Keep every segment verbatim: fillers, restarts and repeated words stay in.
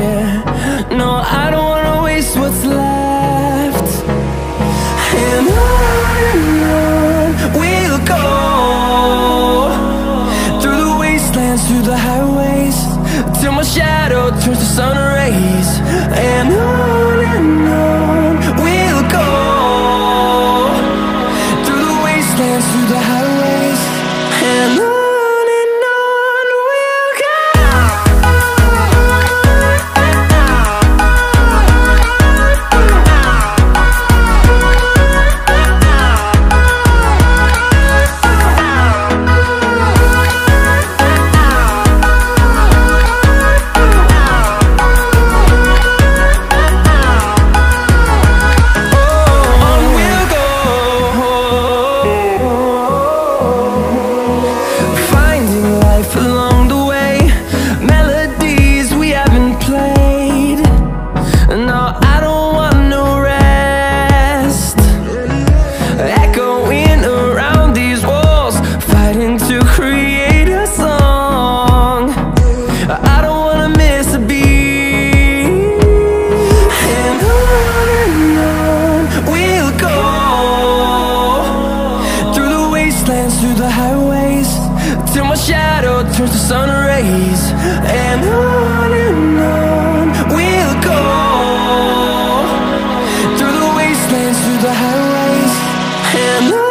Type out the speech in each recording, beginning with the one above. Yeah, no, I don't wanna waste what's left. And on we'll go, through the wastelands, through the highways, till my shadow turns to sun rays. And on and on we'll go, through the wastelands, through the highways. And on turns to sun rays. And on and on we'll go, through the wastelands, through the highways. And on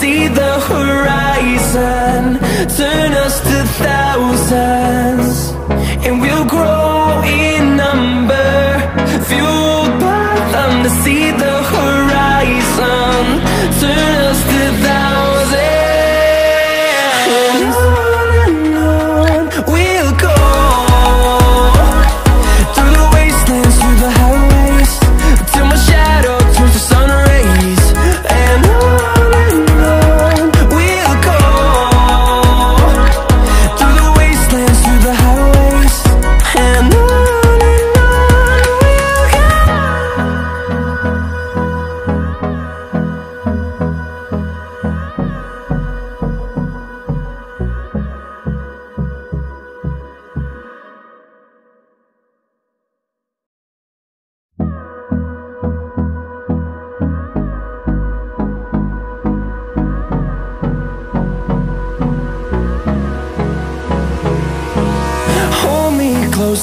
see the horizon, turn us to thousands, and we'll grow in number, fueled by them to see the horizon, turn us to thousands. And on and on we'll go, through the wastelands, through the highways, till my shadow turns to sun rays. And on close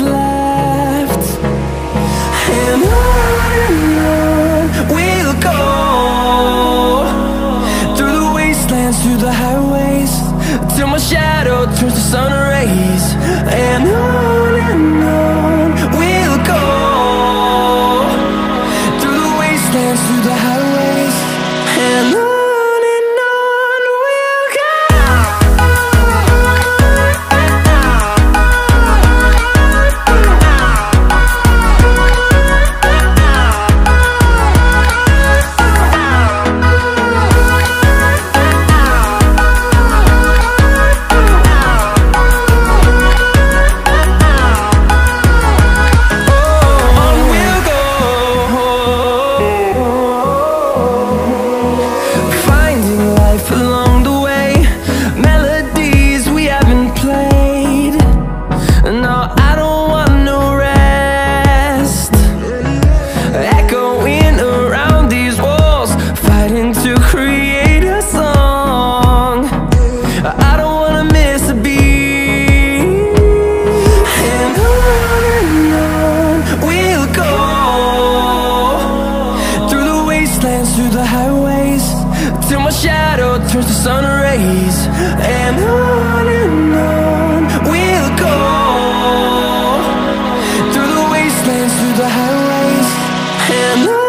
left. And on and on we'll go, through the wastelands, through the highways, till my shadow turns to sun rays. And on and on we'll go, through the wastelands, through the highways. And on and on we'll go. till my shadow turns to sun rays, and on and on we'll go, through the wastelands, through the highways, and on.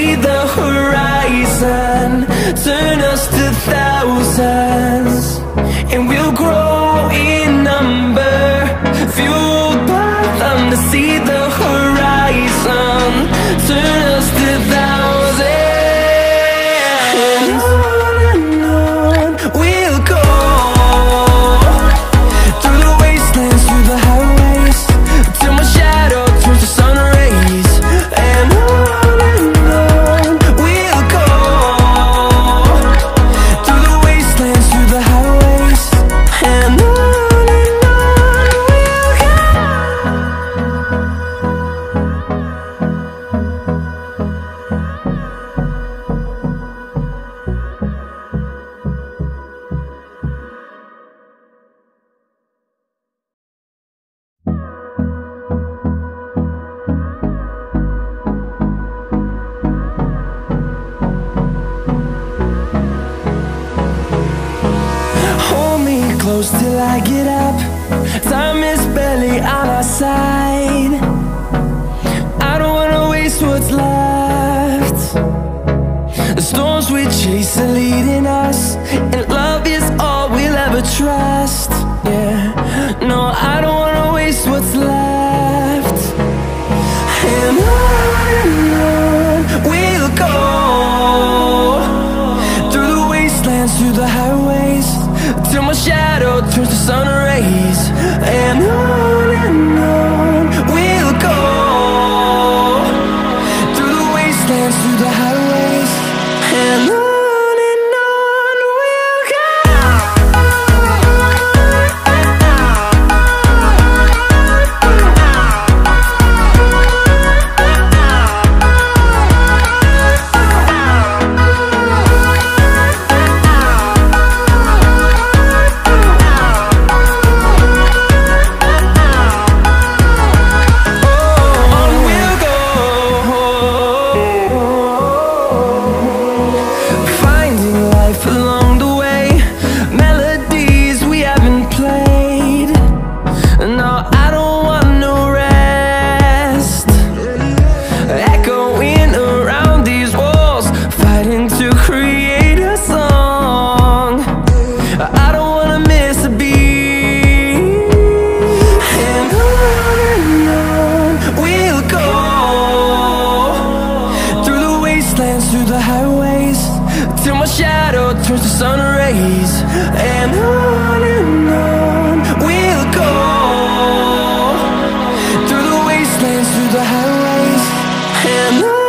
See the horizon, turn us to thousands, and we'll grow in number, fueled by them to see the horizon, turn us to thousands, and on and on we'll go, through the wastelands, through the highways, till my shadow turns to sun rays, and on. Close till I get up, time is barely on our side. I don't wanna waste what's left. The storms we chase are leading us, and love is all we'll ever trust. Yeah, no, I don't wanna waste what's left. And on and on we'll go, through the wastelands, through the highways, till my shadow turns to sun rays, and on and on we'll go, through the wastelands, through the highways, and on. Through the highways, till my shadow turns to sun rays, and on and on we'll go, through the wastelands, through the highways, and on.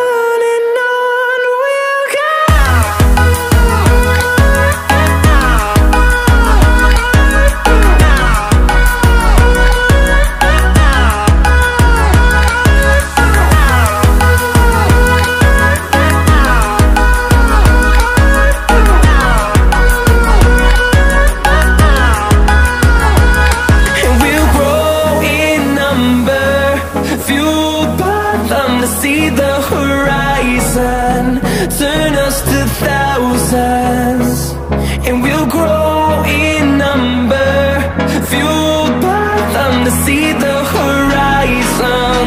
See the horizon, turn us to thousands, and we'll grow in number, fueled by them to see the horizon,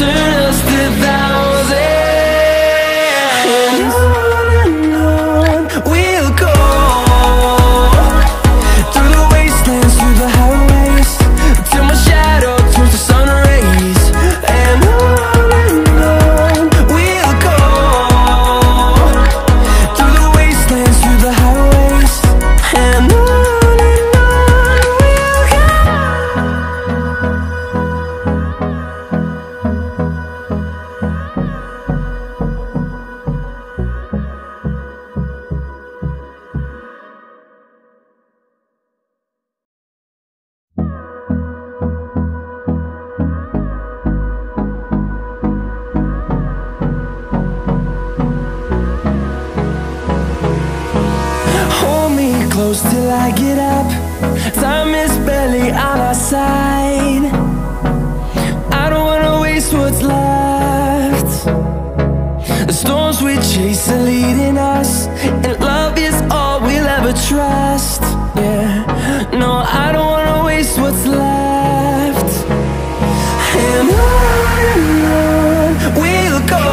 turn us to thousands, and on and on we'll go, through the wastelands, through the highways, till my shadow turns to sun rays, and on. We'll close till I get up. Time is barely on our side. I don't wanna waste what's left. The storms we chase are leading us, and love is all we'll ever trust. Yeah, no, I don't wanna waste what's left. And on we'll go,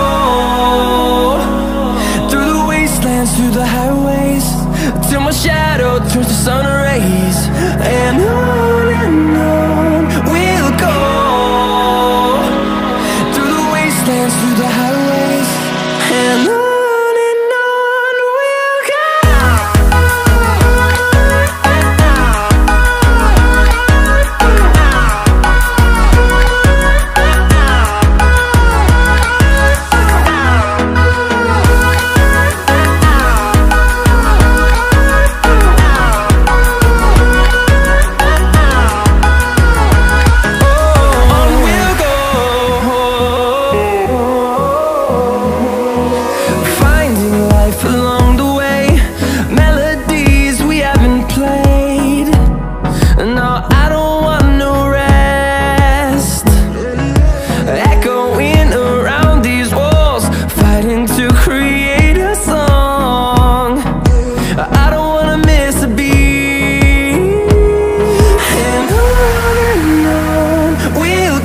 through the wastelands, through the highways, till my shadow turns to sun rays. And on and on we'll go, through the wastelands, through the highways, and on. Through the highways, till my shadow turns to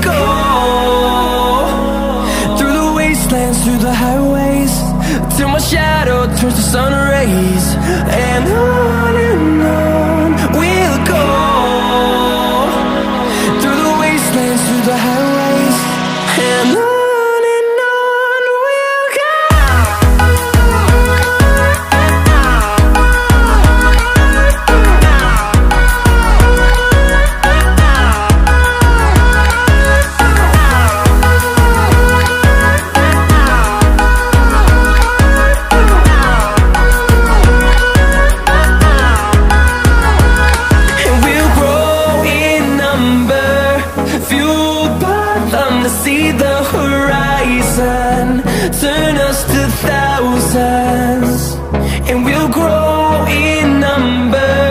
sun rays. And on and on we'll go, through the wastelands, through the highways, and on. See the horizon, turn us to thousands, and we'll grow in number,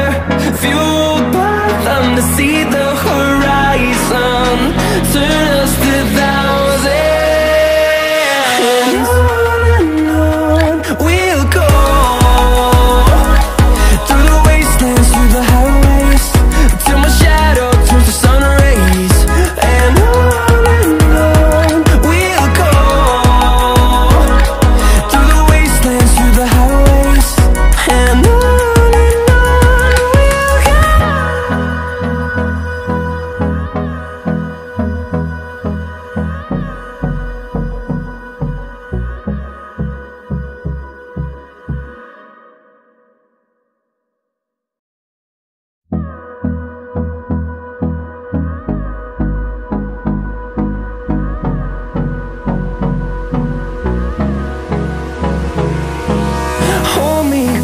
fueled by them to see the horizon, turn us to thousands. And on and on we'll go, through the wastelands, through the highways, till my shadow turns to sun rays. And on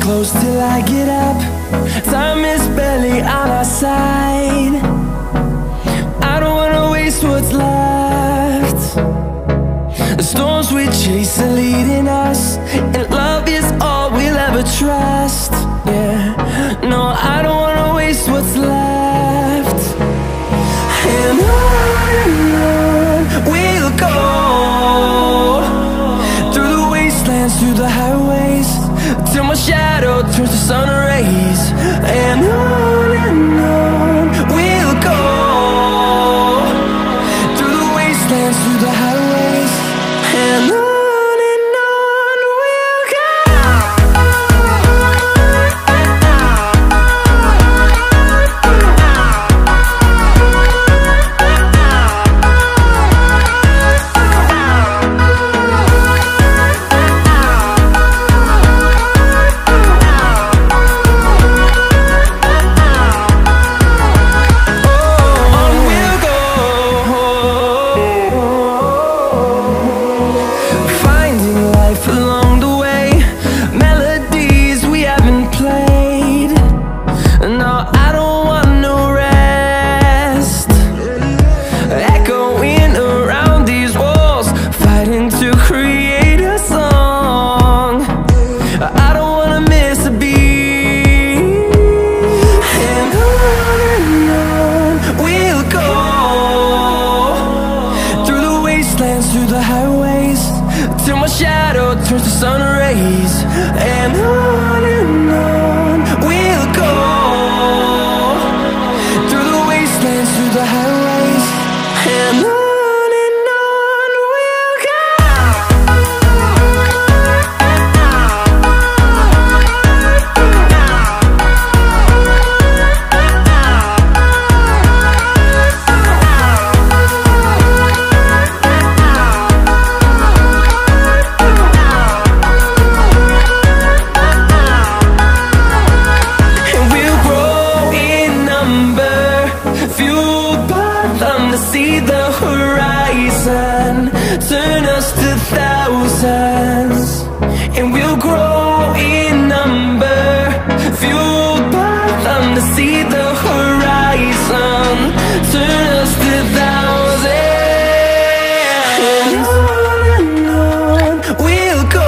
close till I get up. Time is barely on our side. I don't wanna waste what's left. The storms we chase are leading us, and love is all we'll ever trust. Yeah, no, I don't wanna waste what's left. And on and on we'll go, through the wastelands, through the highways, till my shadow turns to sun rays. And on and on we'll go, through the wastelands, through the highways, and on. I don't wanna miss a beat. till my shadow turns to sun rays, and on and on we'll go, through the wastelands, through the highways, and on. See the horizon, turn us to thousands, and we'll grow in number, fueled by them to see the horizon, turn us to thousands, and on and on we'll go,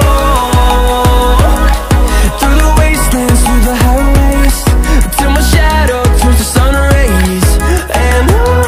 through the wastelands, through the highways, till my shadow turns to sun rays, and on.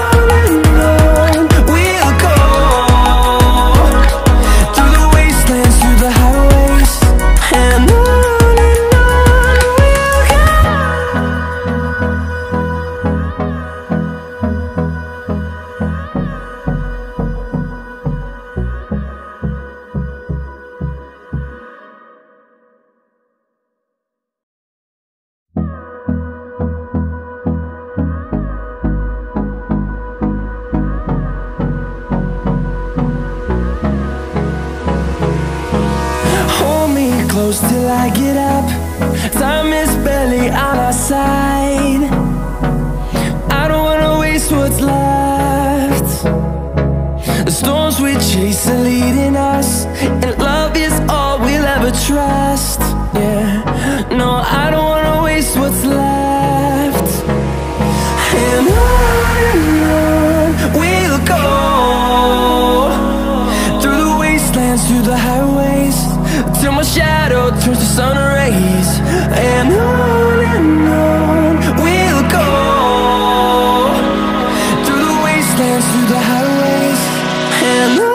Close till I get up, time is barely on our side. I don't wanna waste what's left. The storms we chase are leading us, and love is all we'll ever trust. Yeah, no, I don't wanna waste what's left. And on and on we'll go, through the wastelands, through the highways, till my shadow turns to sun rays, and on and on we'll go, through the wastelands, through the highways, and on.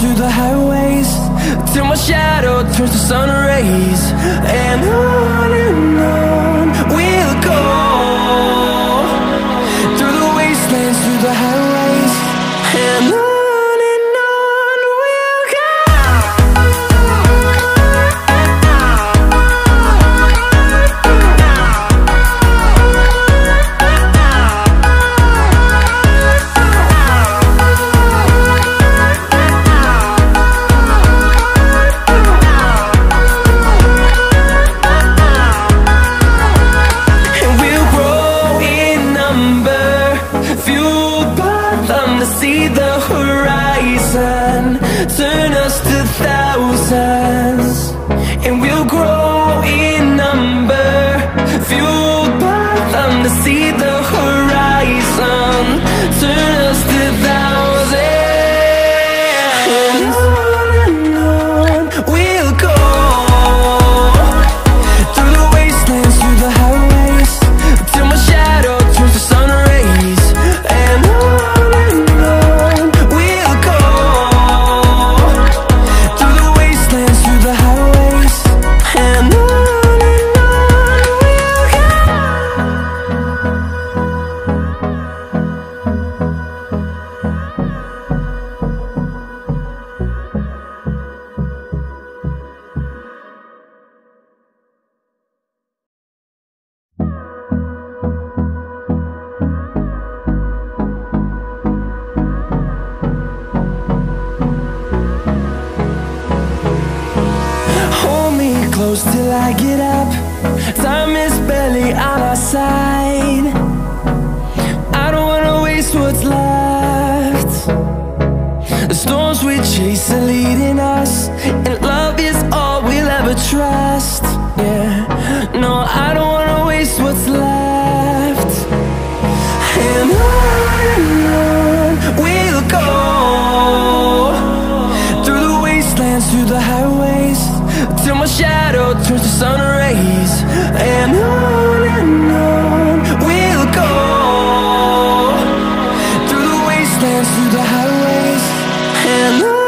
Through the highways, till my shadow turns to sun rays, and on and on we'll go, through the wastelands, through the highways, and on. close till I get up. Time is barely on our side. I don't wanna waste what's left. The storms we chase are leading us, and love is all we'll ever trust. Yeah, no, I don't wanna waste what's left. And on we'll go, through the wastelands, through the highways, till my shadow turns to sun rays. And on and on we'll go, through the wastelands, through the highways, and on.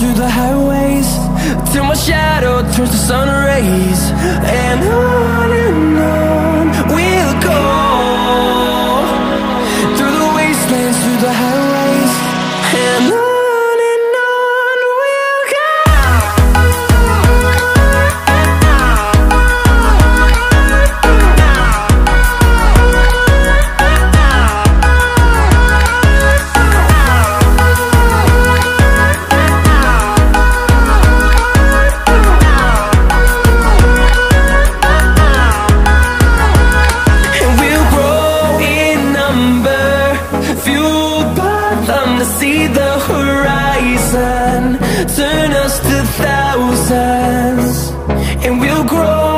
Through the highways, till my shadow turns to sun rays. And on and on we'll go, through the wastelands, through the highways, and on. See the horizon, turn us to thousands, and we'll grow.